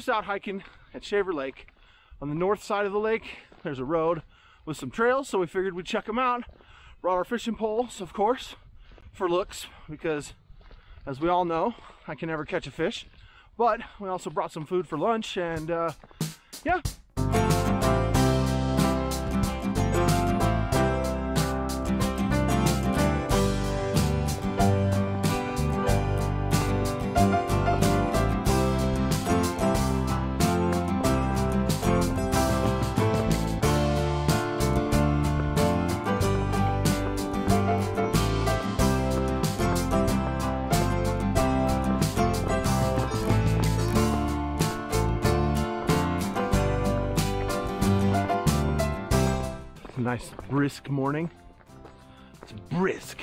just out hiking at Shaver Lake. On the north side of the lake, there's a road with some trails, so we figured we'd check them out. Brought our fishing poles, of course, for looks, because as we all know, I can never catch a fish. But we also brought some food for lunch, and yeah. Nice brisk morning. It's brisk.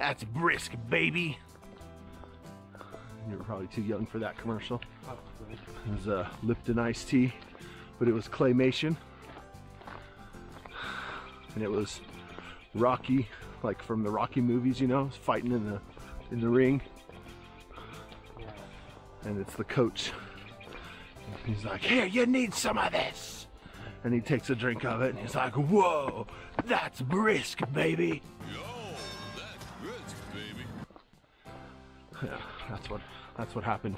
That's brisk, baby. You're probably too young for that commercial. It was a Lipton iced tea, but it was claymation, and it was Rocky, like from the Rocky movies, you know, fighting in the ring. And it's the coach. He's like, "Here, you need some of this." And he takes a drink of it and he's like, "Whoa, that's brisk, baby." Yo, that's brisk, baby. Yeah, that's what happened.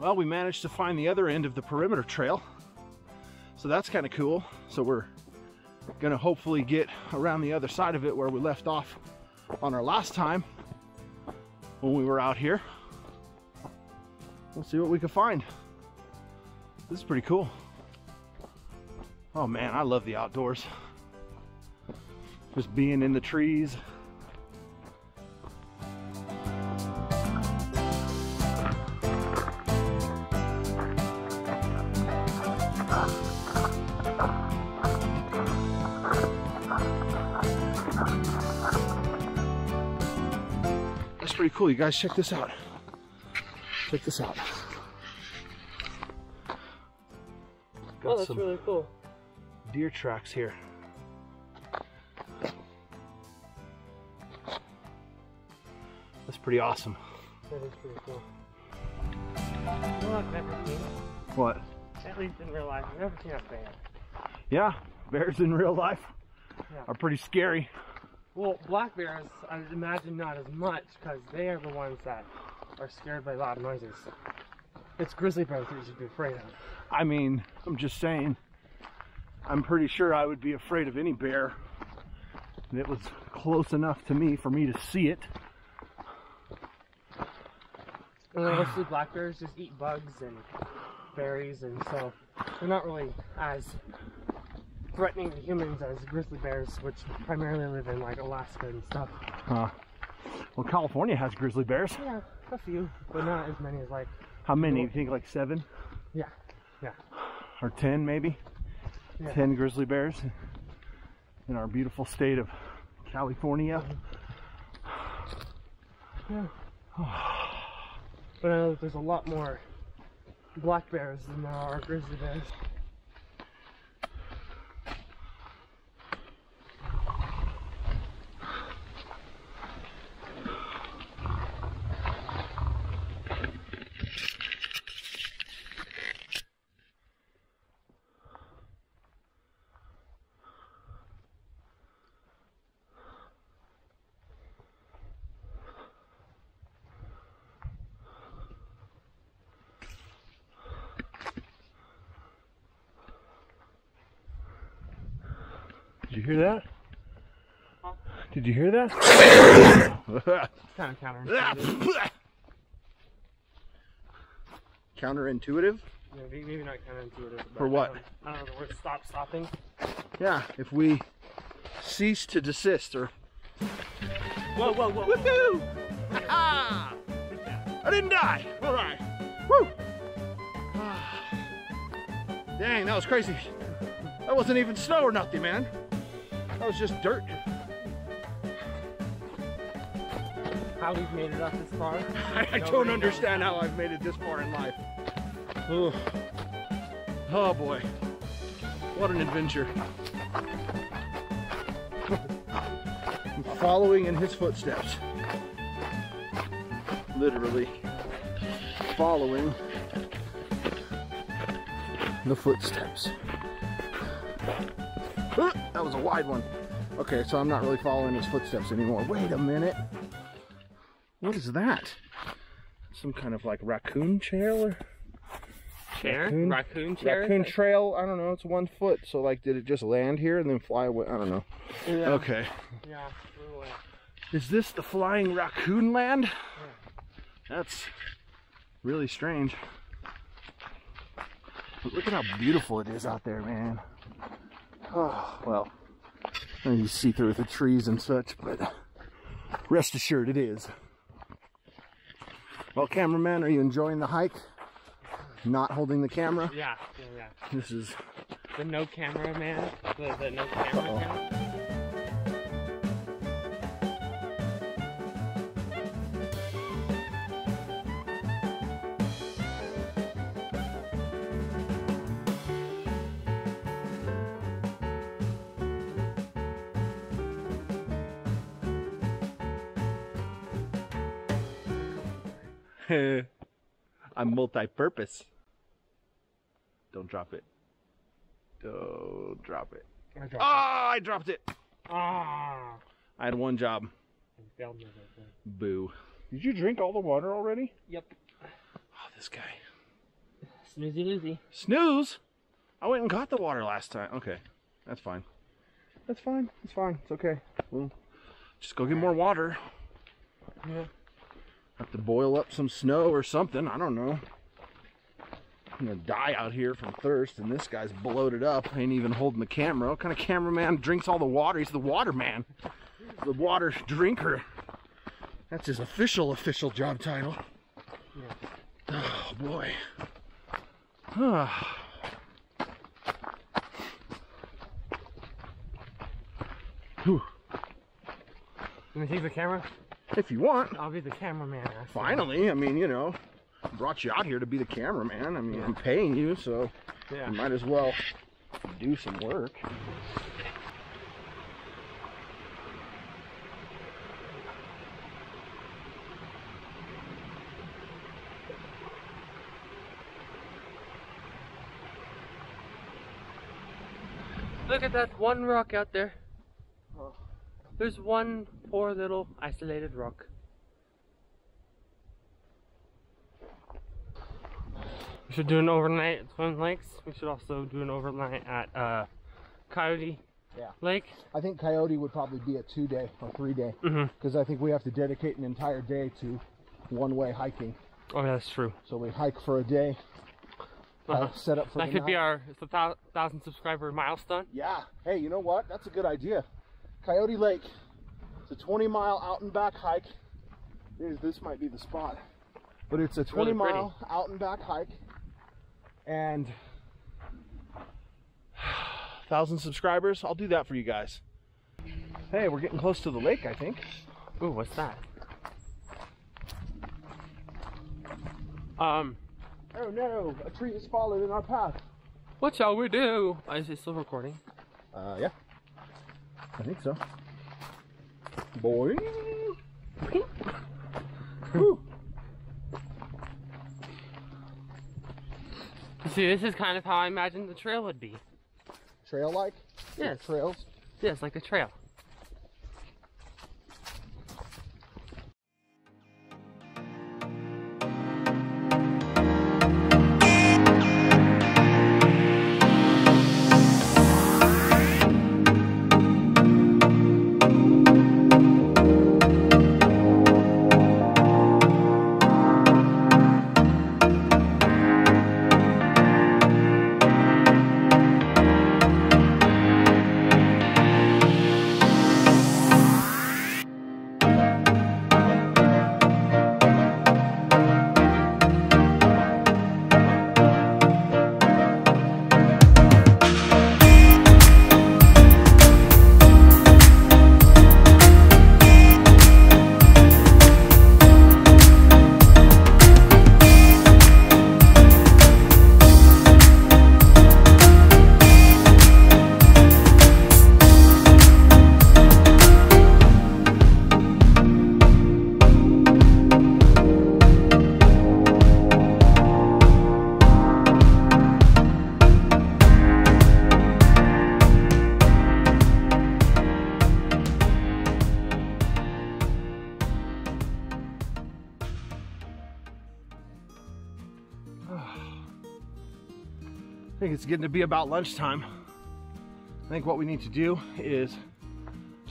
Well, we managed to find the other end of the perimeter trail. So that's kind of cool. So we're gonna hopefully get around the other side of it where we left off on our last time when we were out here. We'll see what we can find. This is pretty cool. Oh man, I love the outdoors. Just being in the trees. Pretty cool, you guys. Check this out. Check this out. Oh, that's really cool. Deer tracks here. That's pretty awesome. That is pretty cool. Well, I've never seen it. What? At least in real life, I've never seen a bear. Yeah, bears in real life are pretty scary. Well, black bears, I imagine not as much, because they are the ones that are scared by loud noises. It's grizzly bears that you should be afraid of. I mean, I'm just saying, I'm pretty sure I would be afraid of any bear. And it was close enough to me for me to see it. And mostly black bears just eat bugs and berries, and so they're not really as threatening to humans as grizzly bears, which primarily live in like Alaska and stuff. Well, California has grizzly bears. Yeah, a few, but not as many as like... How many? You think like 7? Yeah, yeah. Or 10 maybe? Yeah. 10 grizzly bears in our beautiful state of California. Yeah. But I know that there's a lot more black bears than there are grizzly bears. Did you hear that? Huh? Did you hear that? It's kind of counterintuitive. Counterintuitive? Yeah, maybe not counterintuitive. For what? I don't know the word stopping. Yeah, if we cease to desist or... Whoa, whoa, whoa. Woohoo! Ha ha! I didn't die! Alright. Woo! Dang, that was crazy. That wasn't even snow or nothing, man. That was just dirt. How we've made it up this far? I don't understand how I've made it this far in life. Ooh. Oh boy, what an adventure. I'm following in his footsteps. Literally following the footsteps. That was a wide one. Okay, so I'm not really following his footsteps anymore. Wait a minute. What is that? Some kind of like raccoon trail or? Chair? Raccoon chair? Raccoon trail, I don't know, it's 1 foot. So like, did it just land here and then fly away? I don't know. Yeah. Okay. Yeah, flew away. Is this the flying raccoon land? Yeah. That's really strange. But look at how beautiful it is out there, man. Oh, well. You see through the trees and such, but rest assured it is. Well, cameraman, are you enjoying the hike? Not holding the camera? Yeah, yeah, yeah. This is the no camera man. The no camera man. I'm multi-purpose. Don't drop it. Don't drop it. I dropped it. Ah! I had one job. Boo. Did you drink all the water already? Yep. Oh, this guy. Snoozy loozy. Snooze? I went and got the water last time. Okay. That's fine. That's fine. It's fine. It's okay. We'll just go get more water. Yeah. Have to boil up some snow or something. I don't know. I'm gonna die out here from thirst, and this guy's bloated up. Ain't even holding the camera. What kind of cameraman drinks all the water? He's the water man. The water drinker. That's his official job title. Oh boy. Ah. Whew. Can we take the camera? If you want. I'll be the cameraman. Finally, I mean, you know, brought you out here to be the cameraman. I mean, yeah. I'm paying you, so yeah. You might as well do some work. Look at that one rock out there. There's one poor little isolated rock. We should do an overnight at Twin Lakes. We should also do an overnight at Coyote Lake. I think Coyote would probably be a 2-day or 3-day. Because I think we have to dedicate an entire day to one-way hiking. Oh, yeah, that's true. So we hike for a day, set up for that the could night. Be our 1,000 subscriber milestone. Yeah. Hey, you know what? That's a good idea. Coyote Lake, it's a 20-mile out and back hike. This might be the spot, but it's a 20-mile out and back hike, and 1,000 subscribers. I'll do that for you guys. Hey, we're getting close to the lake, I think. Ooh, what's that? Oh no, a tree has fallen in our path. What shall we do? Is it still recording? Yeah. I think so. Boy. See, this is kind of how I imagined the trail would be. Trail-like? Yes. Like trails? Yes, like a trail. I think it's getting to be about lunchtime. I think what we need to do is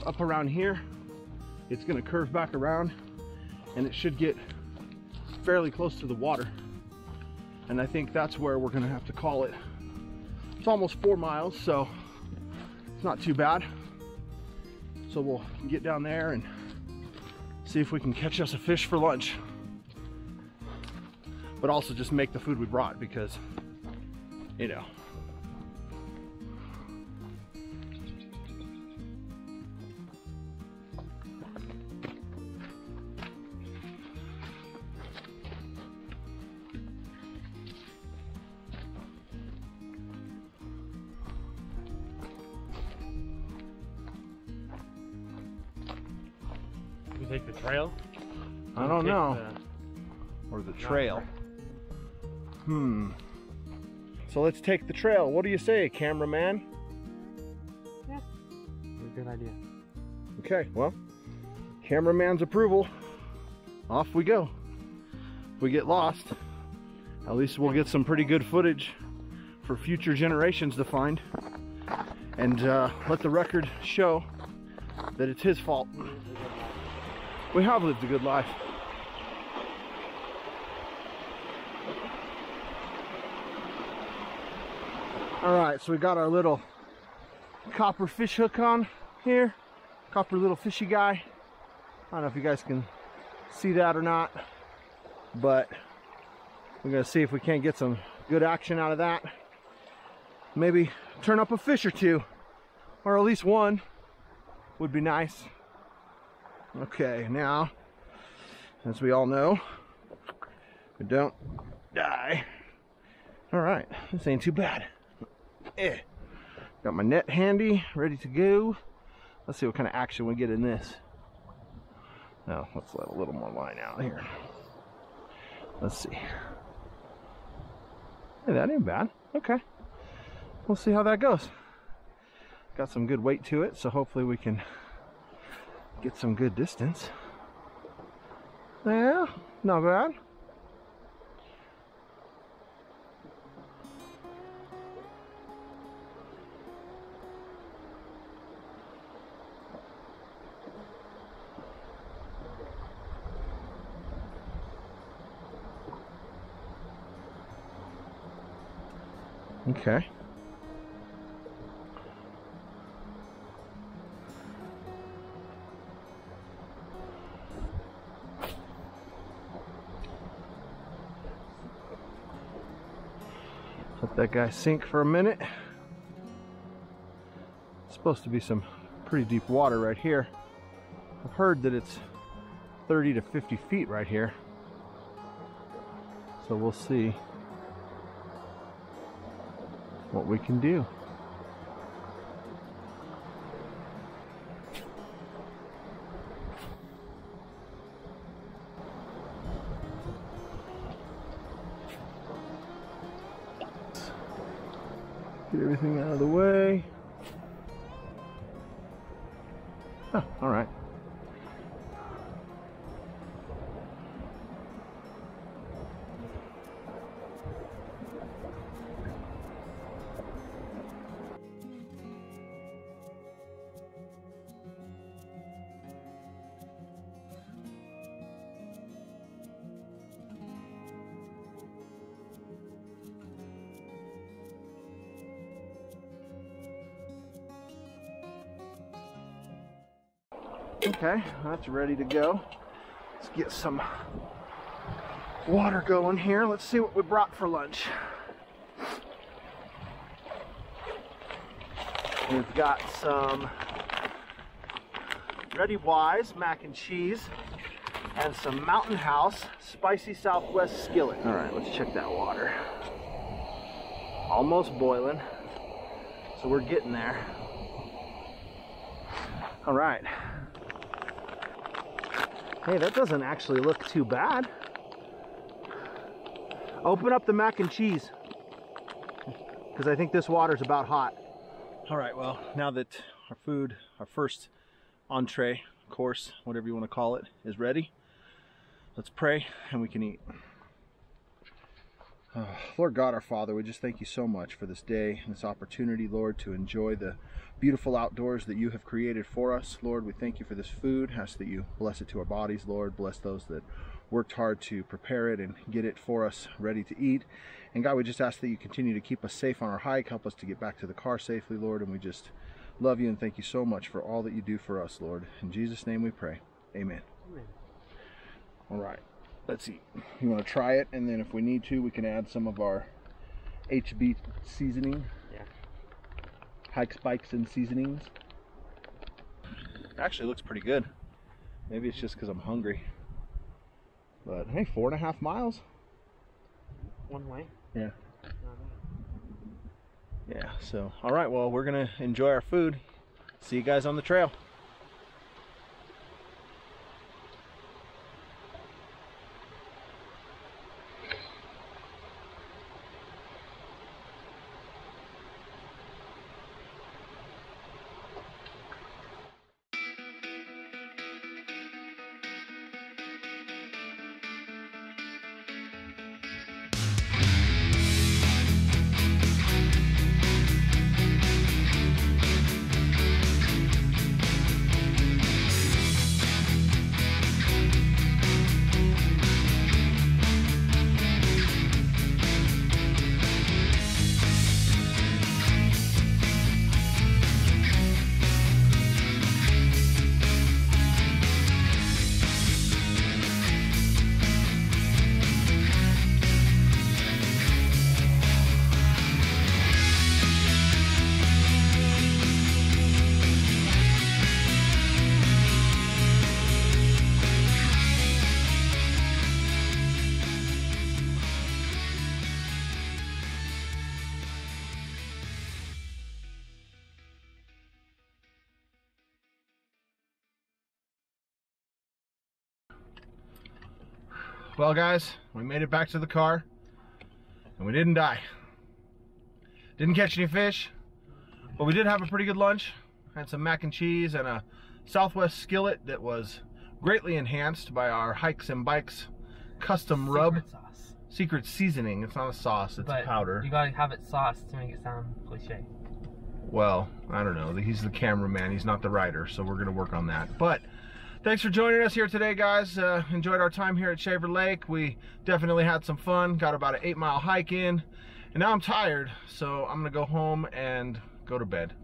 up around here, it's gonna curve back around and it should get fairly close to the water. And I think that's where we're gonna have to call it. It's almost 4 miles, so it's not too bad. So we'll get down there and see if we can catch us a fish for lunch. But also just make the food we brought because, you know. You take the trail? I don't know. Or the trail. So let's take the trail. What do you say, cameraman? Yeah. Good idea. Okay, well, cameraman's approval. Off we go. If we get lost, at least we'll get some pretty good footage for future generations to find. And let the record show that it's his fault. We have lived a good life. All right, so we got our little copper fish hook on here. Copper little fishy guy. I don't know if you guys can see that or not, but we're gonna see if we can't get some good action out of that. Maybe turn up a fish or two, or at least one would be nice. Okay, now, as we all know, we don't die. All right, this ain't too bad. Got my net handy, ready to go. Let's see what kind of action we get in this. Now, let's let a little more line out here. Let's see. Hey, that ain't bad. Okay. We'll see how that goes. Got some good weight to it, so hopefully we can get some good distance. Yeah, not bad. Okay. Let that guy sink for a minute. It's supposed to be some pretty deep water right here. I've heard that it's 30 to 50 feet right here. So we'll see what we can do. Get everything out of the way. Oh, all right. Okay, that's ready to go. Let's get some water going here. Let's see what we brought for lunch. We've got some Ready Wise mac and cheese and some Mountain House spicy Southwest skillet. All right, let's check that water. Almost boiling, so we're getting there. All right. Hey, that doesn't actually look too bad. Open up the mac and cheese, because I think this water's about hot. All right, well, now that our food, our first entree, course, whatever you want to call it, is ready, let's pray and we can eat. Lord God, our Father, we just thank you so much for this day and this opportunity, Lord, to enjoy the beautiful outdoors that you have created for us. Lord, we thank you for this food. Ask that you bless it to our bodies, Lord. Bless those that worked hard to prepare it and get it for us ready to eat. And God, we just ask that you continue to keep us safe on our hike. Help us to get back to the car safely, Lord. And we just love you and thank you so much for all that you do for us, Lord. In Jesus' name we pray. Amen. Amen. All right. Let's eat. You want to try it, and then if we need to, we can add some of our HB seasoning. Yeah. Hikes, Bikes, and Seasonings. Actually looks pretty good. Maybe it's just because I'm hungry. But hey, 4.5 miles. One way. Yeah. Yeah, so, all right, well, we're going to enjoy our food. See you guys on the trail. Well guys, we made it back to the car and we didn't die. Didn't catch any fish, but we did have a pretty good lunch. Had some mac and cheese and a Southwest skillet that was greatly enhanced by our Hikes and Bikes custom rub. Sauce. Secret seasoning. It's not a sauce, it's a powder. You gotta have it sauced to make it sound cliche. Well, I don't know. He's the cameraman, he's not the writer, so we're gonna work on that. But thanks for joining us here today, guys. Enjoyed our time here at Shaver Lake. We definitely had some fun. Got about an 8-mile hike in, and now I'm tired, so I'm gonna go home and go to bed.